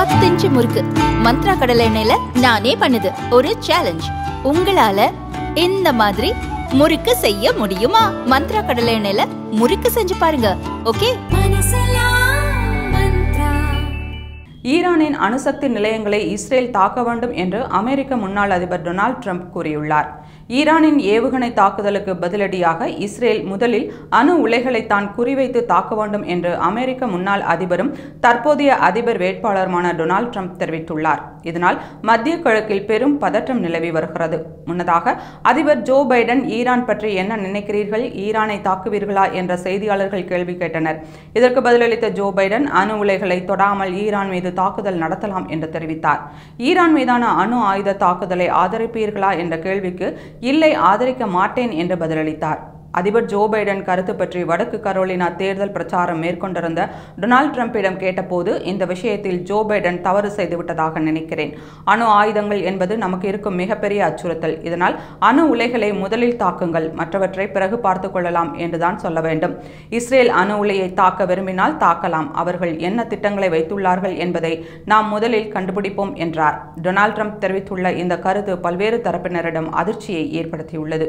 10 inch முறுக்கு மந்த்ரா கடலை எண்ணெயில நானே பண்ணுது ஒரு சேலஞ்ச். உங்களால இந்த மாதிரி முறுக்கு செய்ய முடியுமா? மந்த்ரா கடலை எண்ணெயில முறுக்கு செஞ்சு பாருங்க. ஓகே, ஈரானின் அணுசக்தி நிலையங்களை இஸ்ரேல் தாக்க வேண்டும் என்று அமெரிக்க முன்னாள் அதிபர் டொனால்ட் ட்ரம்ப் கூறியுள்ளார். ஈரானின் ஏவுகணை தாக்குதலுக்கு பதிலடியாக இஸ்ரேல் முதலில் அணு உலைகளை தான் குறிவைத்து தாக்க வேண்டும் என்று அமெரிக்க முன்னாள் அதிபரும் தற்போதைய அதிபர் வேட்பாளருமான டொனால்ட் ட்ரம்ப் தெரிவித்துள்ளார். இதனால் மத்திய கிழக்கில் பெரும் பதற்றம் நிலவி வருகிறது. முன்னதாக அதிபர் ஜோ பைடன் ஈரான் பற்றி என்ன நினைக்கிறீர்கள், ஈரானை தாக்குவீர்களா என்ற செய்தியாளர்கள் கேள்வி கேட்டனர். இதற்கு பதிலளித்த ஜோ பைடன் அணு உலைகளை தொடாமல் ஈரான் மீது தாக்குதல் நடத்தலாம் என்று தெரிவித்தார். ஈரான் மீதான அணு ஆயுத தாக்குதலை ஆதரிப்பீர்களா என்ற கேள்விக்கு இல்லை, ஆதரிக்க மாட்டேன் என்று பதிலளித்தார். அதிபர் ஜோ பைடன் கருத்து பற்றி வடக்கு கரோலினா தேர்தல் பிரச்சாரம் மேற்கொண்டிருந்த டொனால்ட் ட்ரம்பிடம் கேட்டபோது, இந்த விஷயத்தில் ஜோ பைடன் தவறு செய்துவிட்டதாக நினைக்கிறேன். அணு ஆயுதங்கள் என்பது நமக்கு இருக்கும் மிகப்பெரிய அச்சுறுத்தல். இதனால் அணு உலைகளை முதலில் தாக்குங்கள், மற்றவற்றை பிறகு பார்த்து கொள்ளலாம் என்றுதான் சொல்ல வேண்டும். இஸ்ரேல் அணு உலையை தாக்க விரும்பினால் தாக்கலாம். அவர்கள் என்ன திட்டங்களை வைத்துள்ளார்கள் என்பதை நாம் முதலில் கண்டுபிடிப்போம் என்றார். டொனால்ட் ட்ரம்ப் தெரிவித்துள்ள இந்த கருத்து பல்வேறு தரப்பினரிடம் அதிர்ச்சியை ஏற்படுத்தியுள்ளது.